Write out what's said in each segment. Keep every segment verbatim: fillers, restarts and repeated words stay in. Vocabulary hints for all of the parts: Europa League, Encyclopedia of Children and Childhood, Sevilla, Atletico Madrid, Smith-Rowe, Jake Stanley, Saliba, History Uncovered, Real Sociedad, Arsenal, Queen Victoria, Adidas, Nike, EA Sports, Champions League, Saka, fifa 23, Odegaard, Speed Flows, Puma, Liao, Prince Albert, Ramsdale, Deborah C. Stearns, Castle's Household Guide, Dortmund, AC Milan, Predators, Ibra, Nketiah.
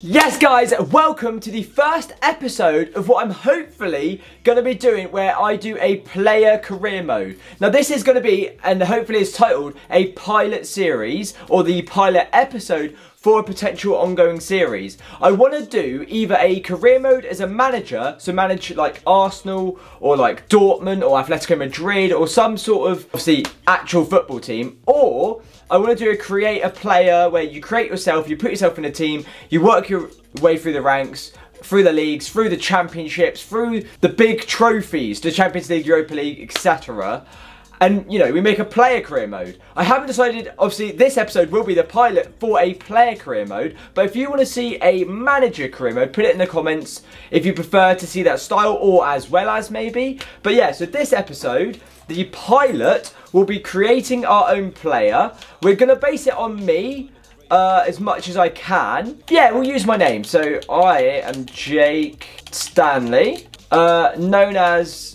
Yes guys, welcome to the first episode of what I'm hopefully going to be doing where I do a player career mode. Now this is going to be, and hopefully it's titled, a pilot series or the pilot episode for a potential ongoing series. I want to do either a career mode as a manager, so manage like Arsenal or like Dortmund or Atletico Madrid or some sort of obviously actual football team, or I want to do a create a player where you create yourself, you put yourself in a team, you work your way through the ranks, through the leagues, through the championships, through the big trophies, the Champions League, Europa League, et cetera. And, you know, we make a player career mode. I haven't decided, obviously, this episode will be the pilot for a player career mode. But if you want to see a manager career mode, put it in the comments if you prefer to see that style or as well as maybe. But yeah, so this episode, the pilot, will be creating our own player. We're going to base it on me uh, as much as I can. Yeah, we'll use my name. So I am Jake Stanley, uh, known as...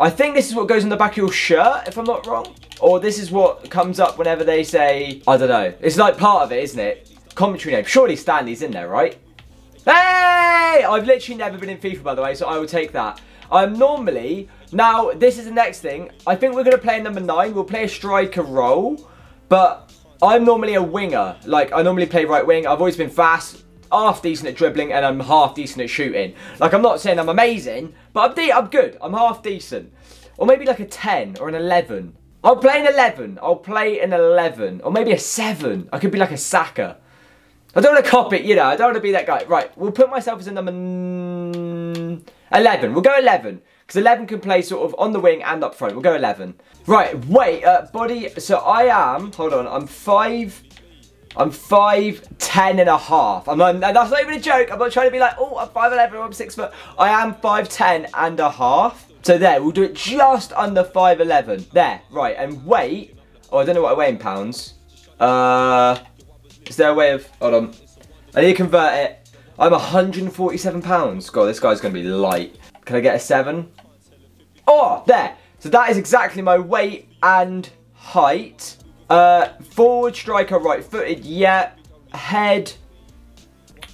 I think this is what goes on the back of your shirt, if I'm not wrong. Or this is what comes up whenever they say, I don't know. It's like part of it, isn't it? Commentary name. Surely Stanley's in there, right? Hey! I've literally never been in FIFA, by the way, so I will take that. I'm normally... Now, this is the next thing. I think we're going to play number nine. We'll play a striker role. But I'm normally a winger. Like, I normally play right wing. I've always been fast, half decent at dribbling, and I'm half decent at shooting. Like, I'm not saying I'm amazing, but I'm, de I'm good. I'm half decent. Or maybe like a ten or an eleven. I'll play an eleven. I'll play an eleven. Or maybe a seven. I could be like a Saka. I don't want to cop it, you know. I don't want to be that guy. Right, we'll put myself as a number eleven. We'll go eleven. Because eleven can play sort of on the wing and up front. We'll go eleven. Right, wait. Uh, body. So I am, hold on, I'm five... I'm five ten and a half. I'm not, that's not even a joke. I'm not trying to be like, oh, I'm five eleven, I'm six foot. I am five ten and a half. So there, we'll do it just under five eleven. There, right, and weight. Oh, I don't know what I weigh in pounds. Uh, is there a way of, hold on. I need to convert it. I'm one hundred forty-seven pounds. God, this guy's gonna be light. Can I get a seven? Oh, there. So that is exactly my weight and height. Uh, forward striker, right footed, yeah. Head,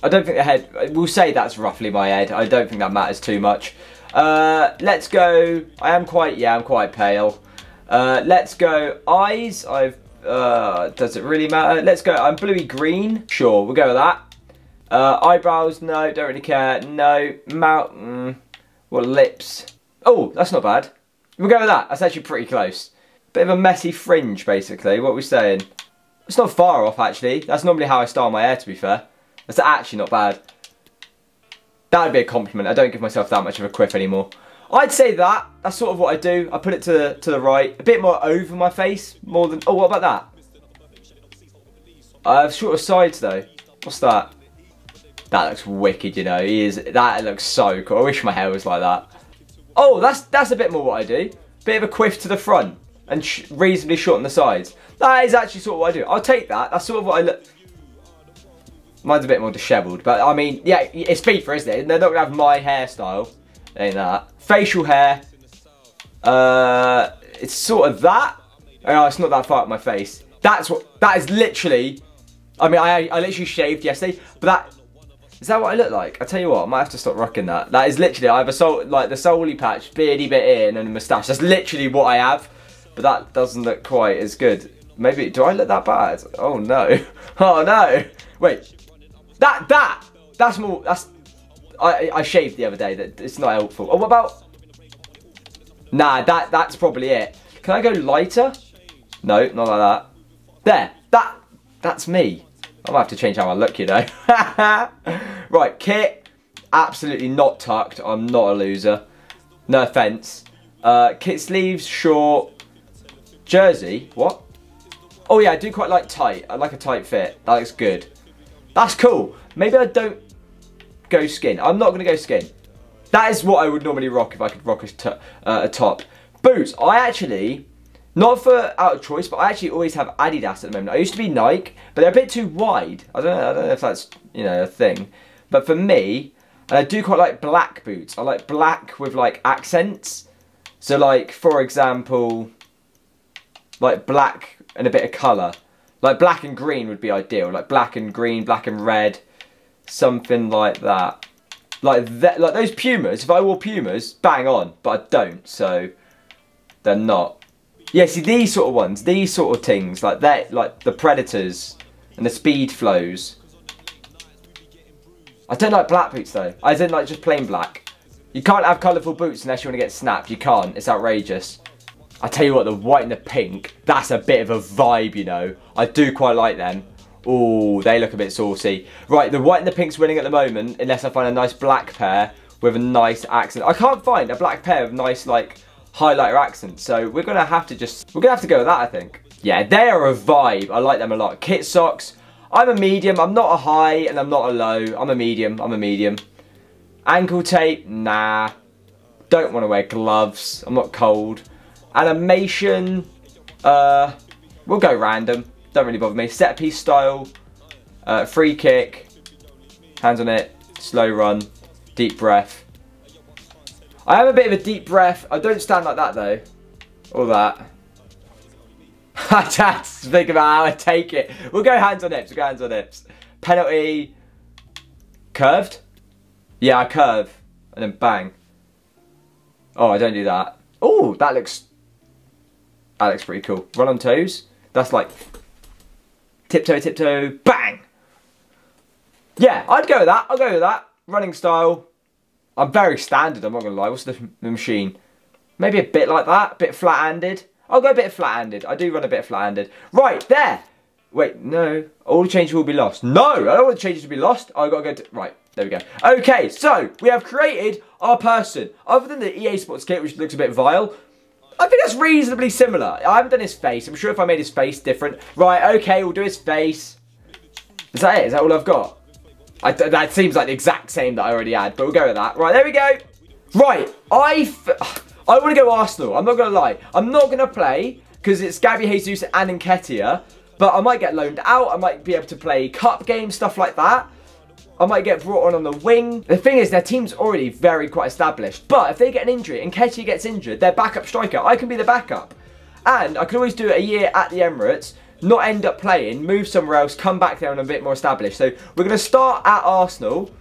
I don't think the head, we'll say that's roughly my head. I don't think that matters too much. Uh, let's go, I am quite, yeah, I'm quite pale. Uh, let's go eyes, I've, uh, does it really matter? Let's go, I'm bluey green, sure, we'll go with that. Uh, eyebrows, no, don't really care, no. Mouth, mm, well, lips. Oh, that's not bad. We'll go with that, that's actually pretty close. Bit of a messy fringe, basically. What are we saying? It's not far off, actually. That's normally how I style my hair, to be fair. That's actually not bad. That would be a compliment. I don't give myself that much of a quiff anymore. I'd say that. That's sort of what I do. I put it to the, to the right. A bit more over my face. More than... Oh, what about that? I have shorter sides, though. What's that? That looks wicked, you know. He is... That looks so cool. I wish my hair was like that. Oh, that's, that's a bit more what I do. Bit of a quiff to the front. And sh reasonably short on the sides. That is actually sort of what I do. I'll take that. That's sort of what I look... Mine's a bit more disheveled. But, I mean, yeah, it's FIFA, isn't it? They're not going to have my hairstyle. Ain't that. Facial hair. Uh, it's sort of that. Oh, it's not that far up my face. That's what... That is literally... I mean, I, I literally shaved yesterday. But that... Is that what I look like? I tell you what, I might have to stop rocking that. That is literally... I have a soul... Like, the soul-y patch, beardy bit here, and then a moustache. That's literally what I have. But that doesn't look quite as good. Maybe, do I look that bad? Oh no. Oh no. Wait. That, that. That's more, that's, I, I shaved the other day. That it's not helpful. Oh, what about? Nah, that, that's probably it. Can I go lighter? No, not like that. There. That, that's me. I might have to change how I look, you know. Right, kit. Absolutely not tucked. I'm not a loser. No offense. Uh, kit sleeves, short. Jersey, what? Oh yeah, I do quite like tight. I like a tight fit. That looks good. That's cool. Maybe I don't go skin. I'm not going to go skin. That is what I would normally rock if I could rock a, t uh, a top. Boots. I actually, not for out of choice, but I actually always have Adidas at the moment. I used to be Nike, but they're a bit too wide. I don't know, I don't know if that's, you know, a thing. But for me, and I do quite like black boots. I like black with like accents. So like, for example... Like black and a bit of colour. Like black and green would be ideal. Like black and green, black and red. something like that. Like that, like those Pumas, if I wore Pumas, bang on, but I don't, so they're not. Yeah, see these sort of ones, these sort of things, like that, like the Predators and the Speed Flows. I don't like black boots though. I don't like just plain black. You can't have colourful boots unless you want to get snapped. You can't. It's outrageous. I tell you what, the white and the pink, that's a bit of a vibe, you know. I do quite like them. Ooh, they look a bit saucy. Right, the white and the pink's winning at the moment, unless I find a nice black pair with a nice accent. I can't find a black pair with nice, like, highlighter accents, so we're going to have to just... We're going to have to go with that, I think. Yeah, they are a vibe. I like them a lot. Kit socks. I'm a medium. I'm not a high, and I'm not a low. I'm a medium. I'm a medium. Ankle tape. Nah. Don't want to wear gloves. I'm not cold. Animation. Uh, we'll go random. Don't really bother me. Set piece style, uh, free kick, hands on it, slow run, deep breath. I have a bit of a deep breath. I don't stand like that though. All that. I just think about how I take it. We'll go hands on hips. We'll go hands on hips. Penalty. Curved? Yeah, I curve. And then bang. Oh, I don't do that. Oh, that looks... That looks pretty cool. Run on toes. That's like... Tiptoe, tiptoe, bang! Yeah, I'd go with that, I'll go with that. Running style. I'm very standard, I'm not going to lie. What's the, the machine? Maybe a bit like that, a bit flat-handed. I'll go a bit flat-handed. I do run a bit flat-handed. Right, there! Wait, no. All the changes will be lost. No, I don't want the changes to be lost. I've got to go to... Right, there we go. Okay, so we have created our person. Other than the E A Sports kit, which looks a bit vile, I think that's reasonably similar. I haven't done his face. I'm sure if I made his face different. Right, okay, we'll do his face. Is that it? Is that all I've got? I, that seems like the exact same that I already had, but we'll go with that. Right, there we go. Right, I, f I want to go Arsenal. I'm not going to lie. I'm not going to play because it's Gabriel Jesus and Nketiah, but I might get loaned out. I might be able to play cup games, stuff like that. I might get brought on on the wing. The thing is, their team's already very quite established. But if they get an injury and Nketiah gets injured, their backup striker, I can be the backup. And I could always do a year at the Emirates, not end up playing, move somewhere else, come back there and I'm a bit more established. So we're going to start at Arsenal.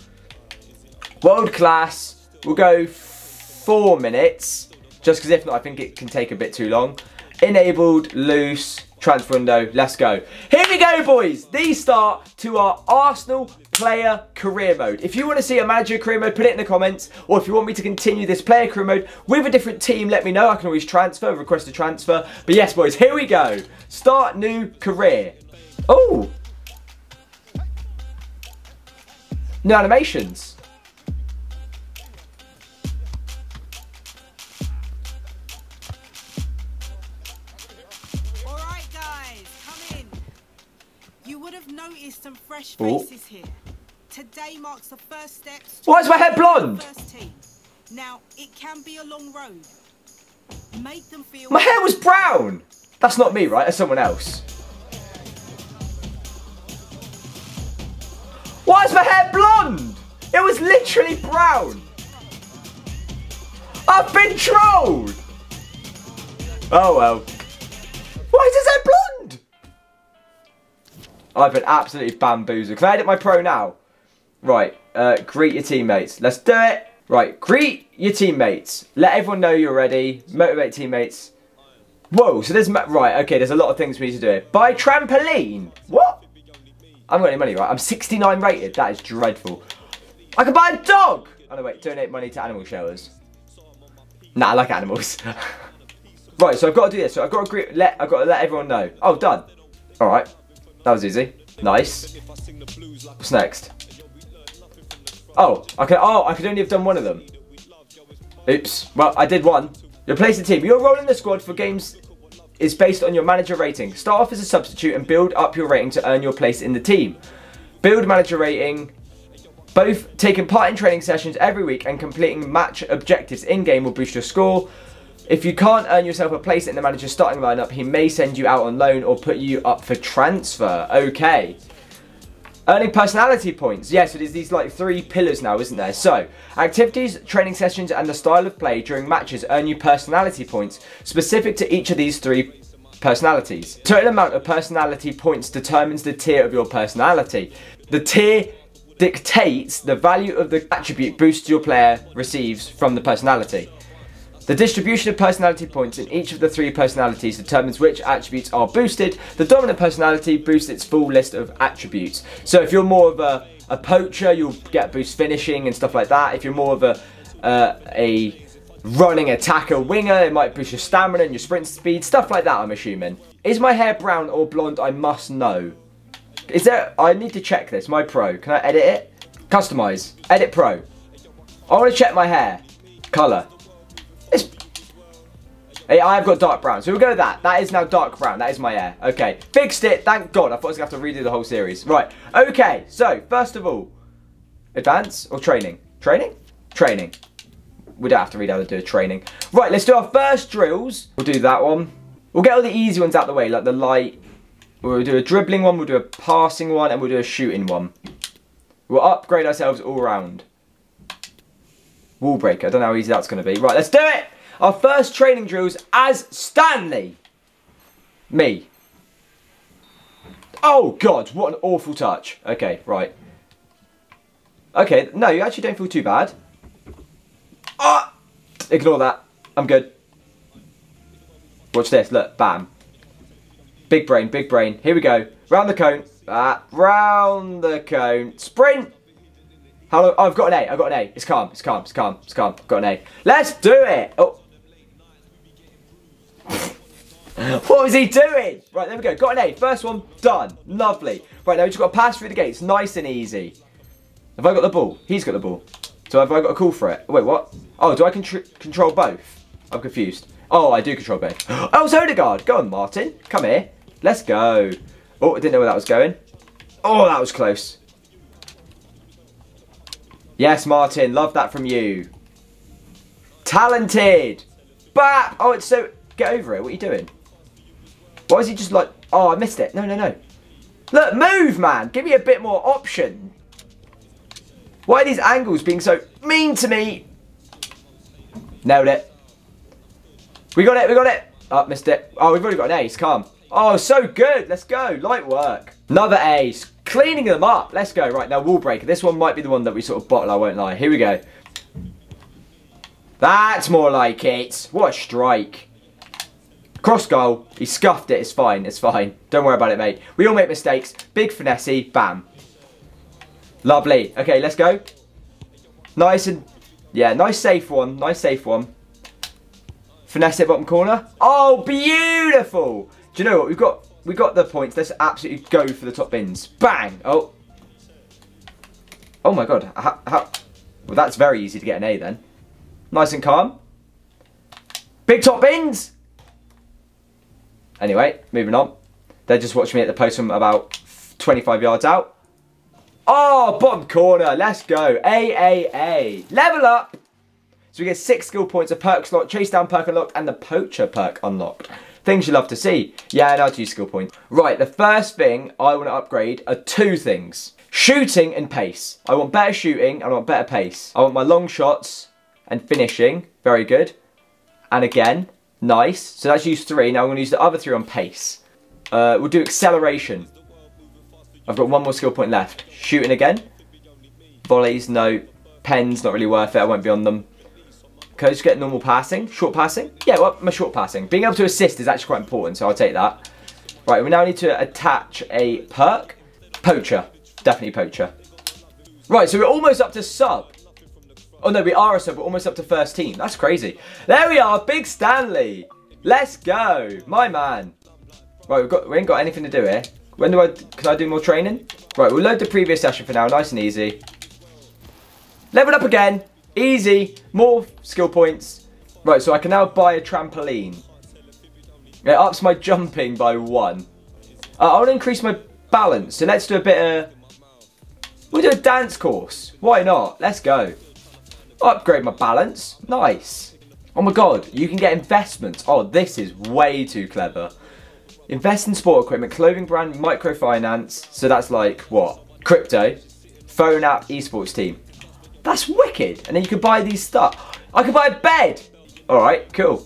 World class. We'll go four minutes. Just because if not, I think it can take a bit too long. Enabled, loose, transfer window. Let's go. Here we go, boys. The start to our Arsenal player career mode. If you want to see a manager career mode, put it in the comments, or if you want me to continue this player career mode with a different team, let me know. I can always transfer, request a transfer. But yes, boys, here we go. Start new career. Oh, no animations. All right, guys, come in. You would have noticed some fresh faces here. Today marks the first steps. Why is my hair blonde? Now it can be a long road. Make them feel. My hair was brown. That's not me, right? That's someone else. Why is my hair blonde? It was literally brown. I've been trolled. Oh well. Why is his hair blonde? I've been absolutely bamboozled. Can I edit my pro now? Right, uh, greet your teammates. Let's do it. Right, greet your teammates. Let everyone know you're ready. Motivate teammates. Whoa, so there's... Right, okay, there's a lot of things we need to do here. Buy trampoline. What? I haven't got any money, right? I'm sixty-nine rated. That is dreadful. I can buy a dog. Oh, no, wait. Donate money to animal shelters. Nah, I like animals. Right, so I've got to do this. So I've got to agree, let, I've got to let everyone know. Oh, done. All right. That was easy. Nice. What's next? Oh, okay. Oh, I could only have done one of them. Oops. Well, I did one. You're placing the team. Your role in the squad for games is based on your manager rating. Start off as a substitute and build up your rating to earn your place in the team. Build manager rating. Both taking part in training sessions every week and completing match objectives in-game will boost your score. If you can't earn yourself a place in the manager's starting lineup, he may send you out on loan or put you up for transfer. Okay. Earning personality points. Yeah, so there's these like three pillars now, isn't there? So, activities, training sessions, and the style of play during matches earn you personality points specific to each of these three personalities. Total amount of personality points determines the tier of your personality. The tier dictates the value of the attribute boost your player receives from the personality. The distribution of personality points in each of the three personalities determines which attributes are boosted. The dominant personality boosts its full list of attributes. So if you're more of a, a poacher, you'll get boost finishing and stuff like that. If you're more of a uh, a running attacker winger, it might boost your stamina and your sprint speed, stuff like that, I'm assuming. Is my hair brown or blonde? I must know. Is there? I need to check this. My pro. Can I edit it? Customize. Edit pro. I want to check my hair color. I've got dark brown, so we'll go with that. That is now dark brown. That is my hair. Okay, fixed it. Thank God. I thought I was going to have to redo the whole series. Right, okay, so first of all, advance or training? Training? Training. We don't have to read how to do a training. Right, let's do our first drills. We'll do that one. We'll get all the easy ones out of the way, like the light. We'll do a dribbling one, we'll do a passing one, and we'll do a shooting one. We'll upgrade ourselves all round. Wall breaker. I don't know how easy that's going to be. Right, let's do it! Our first training drills as Stanley. Me. Oh God, what an awful touch. Okay, right. Okay, no, you actually don't feel too bad. Ah! Oh, ignore that. I'm good. Watch this, look, bam. Big brain, big brain. Here we go. Round the cone. Ah, round the cone. Sprint! How long? Oh, I've got an A, I've got an A. It's calm, it's calm, it's calm, it's calm. I've got an A. Let's do it! Oh. What was he doing? Right, there we go. Got an A. First one, done. Lovely. Right, now we just got to pass through the gates. Nice and easy. Have I got the ball? He's got the ball. So have I got a call for it? Wait, what? Oh, do I contr control both? I'm confused. Oh, I do control both. Oh, it's Odegaard. Go on, Martin. Come here. Let's go. Oh, I didn't know where that was going. Oh, that was close. Yes, Martin. Love that from you. Talented. Bap. Oh, it's so... Get over it. What are you doing? Why is he just like... Oh, I missed it. No, no, no. Look, move, man. Give me a bit more option. Why are these angles being so mean to me? Nailed it. We got it. We got it. Oh, missed it. Oh, we've already got an ace. Come. Oh, so good. Let's go. Light work. Another ace. Cleaning them up. Let's go. Right, now wall breaker. This one might be the one that we sort of bottle, I won't lie. Here we go. That's more like it. What a strike. Cross goal. He scuffed it. It's fine. It's fine. Don't worry about it, mate. We all make mistakes. Big finesse. Bam. Lovely. Okay, let's go. Nice and... Yeah, nice safe one. Nice safe one. Finesse it bottom corner. Oh, beautiful. Do you know what? We've got we got the points. Let's absolutely go for the top bins. Bang. Oh. Oh, my God. How, how... Well, that's very easy to get an A then. Nice and calm. Big top bins. Anyway, moving on. They just watched me at the post from about twenty-five yards out. Oh, bottom corner. Let's go. A, A, A. Level up. So we get six skill points, a perk slot, chase down perk unlocked, and the poacher perk unlocked. Things you love to see. Yeah, and I'll do skill points. Right, the first thing I want to upgrade are two things. Shooting and pace. I want better shooting and I want better pace. I want my long shots and finishing. Very good. And again... Nice. So that's used three. Now I'm going to use the other three on pace. Uh, we'll do acceleration. I've got one more skill point left. Shooting again. Volleys, no. Pens, not really worth it. I won't be on them. Can I just get normal passing? Short passing? Yeah, well, my short passing. Being able to assist is actually quite important, so I'll take that. Right, we now need to attach a perk. Poacher. Definitely poacher. Right, so we're almost up to sub. Oh no, we are a sub, we're almost up to first team. That's crazy. There we are, Big Stanley. Let's go, my man. Right, we've got, we ain't got anything to do here. When do I, can I do more training? Right, we'll load the previous session for now, nice and easy. Level up again, easy, more skill points. Right, so I can now buy a trampoline. It ups my jumping by one. Uh, I want to increase my balance, so let's do a bit of, we'll do a dance course. Why not? Let's go. Upgrade my balance. Nice. Oh my God, you can get investments. Oh, this is way too clever. Invest in sport equipment, clothing brand, microfinance. So that's like, what? Crypto, phone app, esports team. That's wicked. And then you can buy these stuff. I could buy a bed. All right, cool.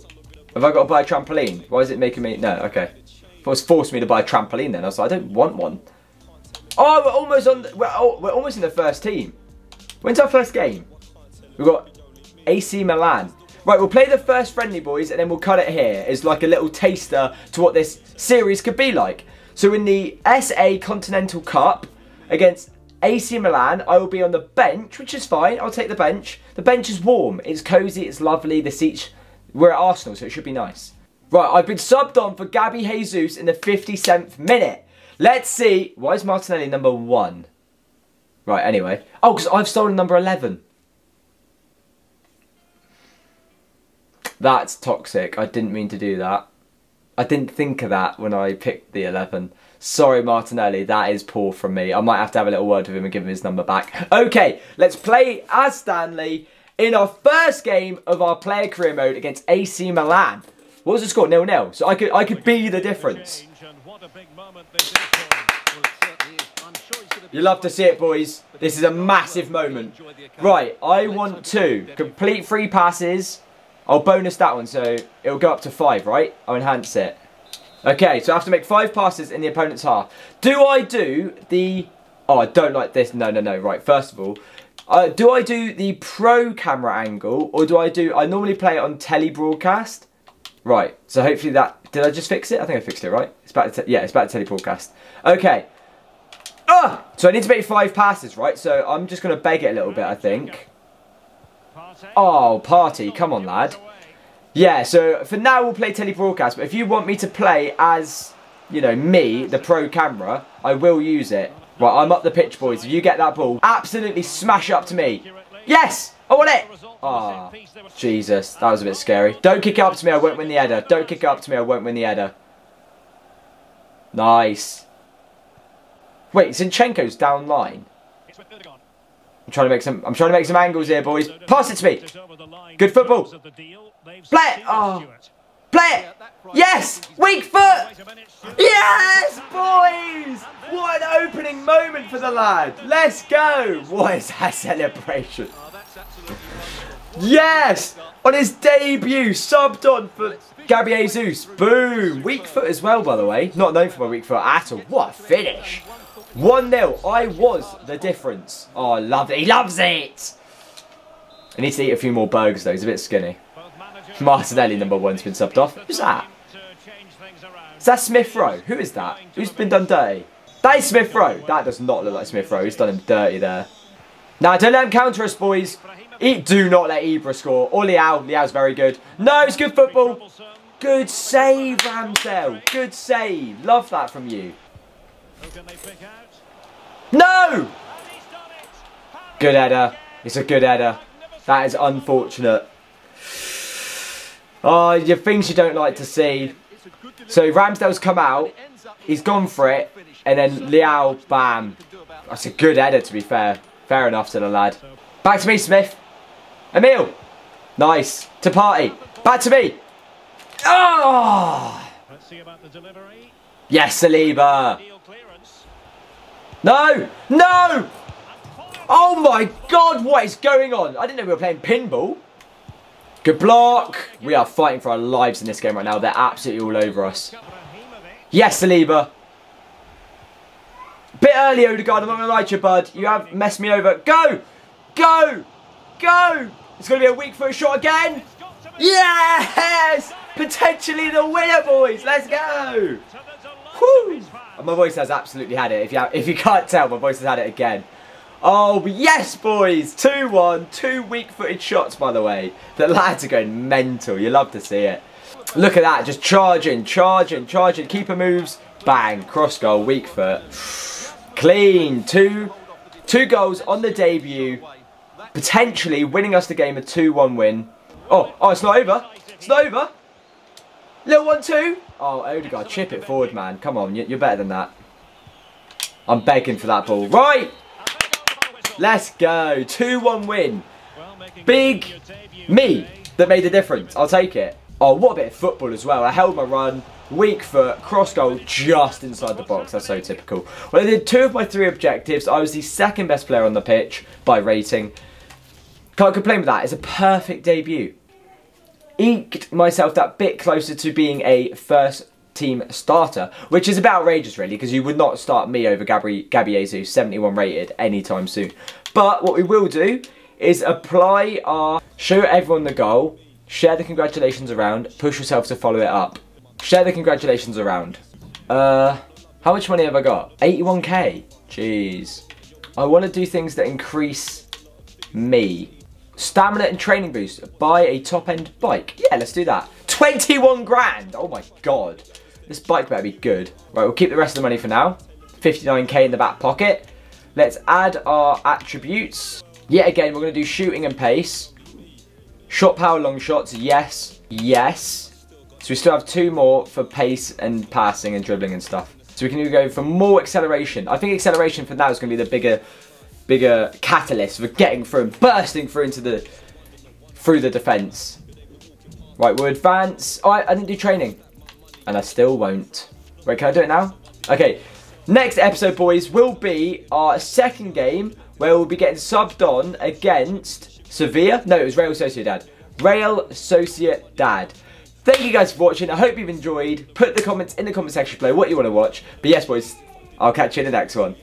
Have I got to buy a trampoline? Why is it making me? No, okay. It was forced me to buy a trampoline then. I was like, I don't want one. Oh, we're almost on. The, we're, oh, we're almost in the first team. When's our first game? We've got A C Milan. Right, we'll play the first friendly, boys, and then we'll cut it here. It's like a little taster to what this series could be like. So in the S A Continental Cup against A C Milan, I will be on the bench, which is fine. I'll take the bench. The bench is warm. It's cosy. It's lovely. The seats. We're at Arsenal, so it should be nice. Right, I've been subbed on for Gabi Jesus in the fifty-seventh minute. Let's see. Why is Martinelli number one? Right, anyway. Oh, because I've stolen number eleven. That's toxic. I didn't mean to do that. I didn't think of that when I picked the eleven. Sorry, Martinelli. That is poor from me. I might have to have a little word with him and give him his number back. Okay, let's play as Stanley in our first game of our player career mode against A C Milan. What was the score? nil nil. So I could, I could be the difference. You love to see it, boys. This is a massive moment. Right, I want to complete three passes. I'll bonus that one, so it'll go up to five, right? I'll enhance it. Okay, so I have to make five passes in the opponent's half. Do I do the... Oh, I don't like this. No, no, no. Right, first of all, uh, do I do the pro camera angle, or do I do... I normally play it on tele broadcast. Right, so hopefully that... Did I just fix it? I think I fixed it, right? It's back to te... Yeah, it's back to tele broadcast. Okay. Ah! So I need to make five passes, right? So I'm just going to beg it a little bit, I think. Oh, Party, come on, lad. Yeah, so for now we'll play tele-broadcast, but if you want me to play as, you know, me, the pro camera, I will use it. Right, I'm up the pitch, boys. If you get that ball, absolutely smash up to me. Yes! I want it! Ah, oh, Jesus, that was a bit scary. Don't kick it up to me, I won't win the header. Don't kick it up to me, I won't win the header. Nice. Wait, Zinchenko's down line. I'm trying to make some. I'm trying to make some angles here, boys. Pass it to me. Good football. Play it. Oh, play it. Yes. Weak foot. Yes, boys. What an opening moment for the lad. Let's go. What is that celebration? Yes. On his debut, subbed on for Gabriel Jesus. Boom. Weak foot as well, by the way. Not known for my weak foot at all. What a finish. one nil. I was the difference. Oh, I love it. He loves it. I need to eat a few more burgers, though. He's a bit skinny. Martinelli, number one's been subbed off. Who's that? Is that Smith-Rowe? Who is that? Who's been done dirty? That is Smith-Rowe. That does not look like Smith-Rowe. He's done him dirty there. Now, don't let him counter us, boys. Eat, do not let Ibra score. Or Liao. Liao's very good. No, it's good football. Good save, Ramsdale. Good save. Love that from you. No! Good header. It's a good header. That is unfortunate. Oh, your things you don't like to see. So Ramsdale's come out. He's gone for it. And then Liao, bam. That's a good header, to be fair. Fair enough to the lad. Back to me, Smith. Emil. Nice. To Party. Back to me. Oh! Let's see about the delivery. Yes, Saliba. No! No! Oh my God, what is going on? I didn't know we were playing pinball. Good block. We are fighting for our lives in this game right now. They're absolutely all over us. Yes, Saliba. Bit early, Odegaard. I'm not going to lie to you, bud. You have messed me over. Go! Go! Go! It's going to be a weak foot shot again. Yes! Potentially the winner, boys. Let's go! Woo! My voice has absolutely had it. If you have, if you can't tell, my voice has had it again. Oh, yes, boys. two one. Two weak-footed shots, by the way. The lads are going mental. You love to see it. Look at that. Just charging, charging, charging. Keeper moves. Bang. Cross goal. Weak foot. Clean. Two, two goals on the debut. Potentially winning us the game, a two one win. Oh, oh, it's not over. It's not over. Little one two. Oh, Odegaard, chip it forward, man. Come on, you're better than that. I'm begging for that ball. Right. Let's go. two one win. Big me that made the difference. I'll take it. Oh, what a bit of football as well. I held my run. Weak foot. Cross goal just inside the box. That's so typical. Well, I did two of my three objectives. I was the second best player on the pitch by rating. Can't complain with that. It's a perfect debut. Eked myself that bit closer to being a first team starter, which is a bit outrageous really, because you would not start me over Gabri Gabriel Jesus, seventy-one rated, anytime soon. But what we will do is apply our show everyone the goal, share the congratulations around, push yourself to follow it up. Share the congratulations around. Uh, how much money have I got? eighty-one K? Jeez. I want to do things that increase me. Stamina and training boost. Buy a top-end bike. Yeah, let's do that. twenty-one grand! Oh my god. This bike better be good. Right, we'll keep the rest of the money for now. fifty-nine K in the back pocket. Let's add our attributes. Yet again, we're going to do shooting and pace. Shot power, long shots. Yes. Yes. So we still have two more for pace and passing and dribbling and stuff. So we can go for more acceleration. I think acceleration for now is going to be the bigger bigger catalyst for getting through and bursting through into the through the defence. Right, we'll advance. Oh, I, I didn't do training. And I still won't. Wait, can I do it now? Okay. Next episode, boys, will be our second game where we'll be getting subbed on against Sevilla. No, it was Real Sociedad. Real Sociedad. Thank you guys for watching. I hope you've enjoyed. Put the comments in the comment section below what you want to watch. But yes, boys, I'll catch you in the next one.